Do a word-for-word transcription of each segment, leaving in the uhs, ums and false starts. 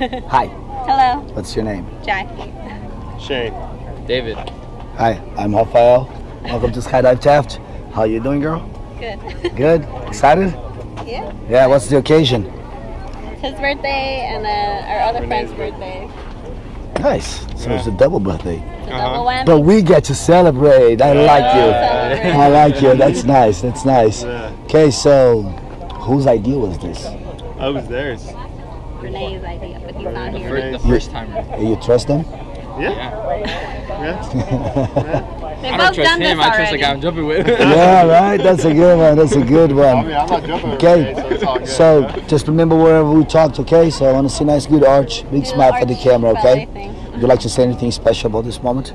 Hi. Hello. What's your name? Jack. Shane. David. Hi, I'm Rafael. Welcome to Skydive Taft. How you doing, girl? Good. Good? Excited? Yeah. Yeah, what's the occasion? It's his birthday and uh, our other Renee's friend's birthday. birthday. Nice. So yeah. It's a double birthday. It's a double whammy. But we get to celebrate. I yeah. like you. Yeah. I like you. That's nice. That's nice. Okay, yeah. So whose idea was this? I was theirs. Renee's idea, but he's not here. The first timer. You, you trust him? Yeah. Yeah. yeah. yeah. They've I don't trust him, I trust already. the guy I'm jumping with. Yeah, right? That's a good one, that's a good one. I mean, I'm not jumping okay. with it, so it's all good. So, just remember wherever we talked, okay? So I want to see a nice, good arch, big good smile arch for the camera, okay? Would you like to say anything special about this moment?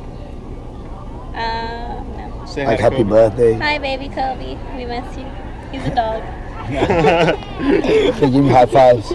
Uh, no. Say like happy Kobe. birthday. Hi, baby Kobe. We miss you. He's a dog. Can you give me high fives?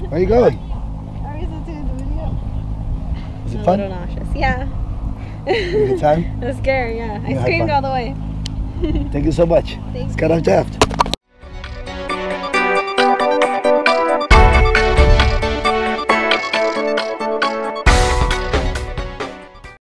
Where are you going? I was listening to the video. Is it fun? A little nauseous, yeah. Good time? It was scary, yeah. I screamed all the way. Thank you so much. Skydive Taft.